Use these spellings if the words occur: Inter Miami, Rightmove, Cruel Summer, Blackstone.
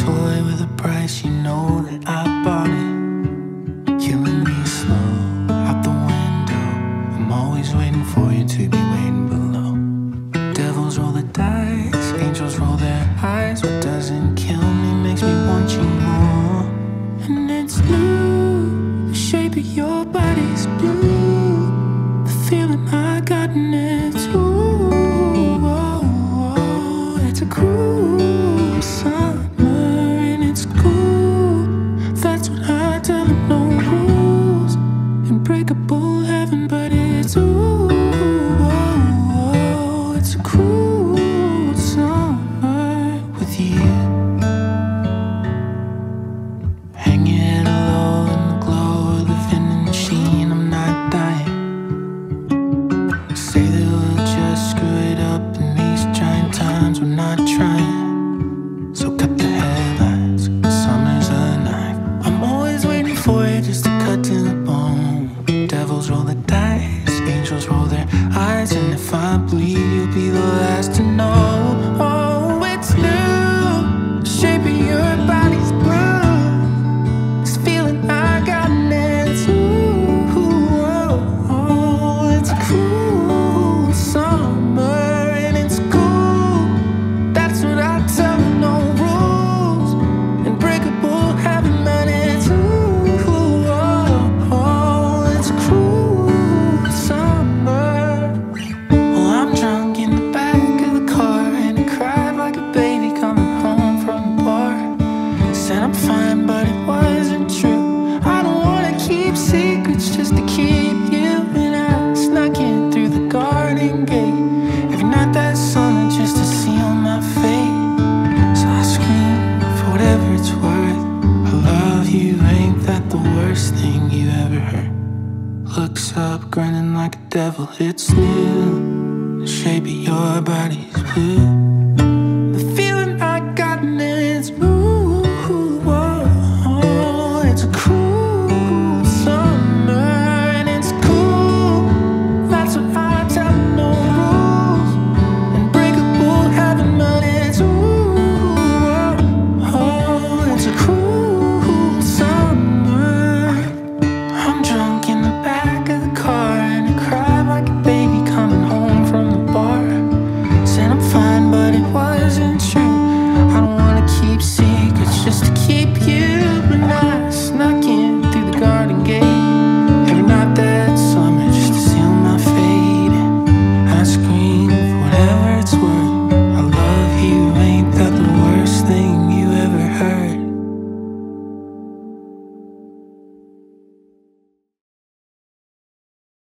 toy with a price, you know that I bought it. Killing me slow, out the window. I'm always waiting for you to be waiting below. Devils roll the dice, angels roll their eyes. What doesn't kill me makes me want you more. And it's blue, the shape of your body's blue. The feeling I got in it's ooh, oh, oh. It's a cruel summer. Just to cut to the bone. Devils roll the dice, angels roll their eyes. And if I bleed, you'll be the last to know. Oh, it's blue, the shape of your body's blue. This feeling I got an answer. Oh, it's a cruel summer and it's cool. That's what I tell you, no rules. Unbreakable heaven, but it's thing you ever heard. Looks up, grinning like a devil. It's new, the shape of your body's blue.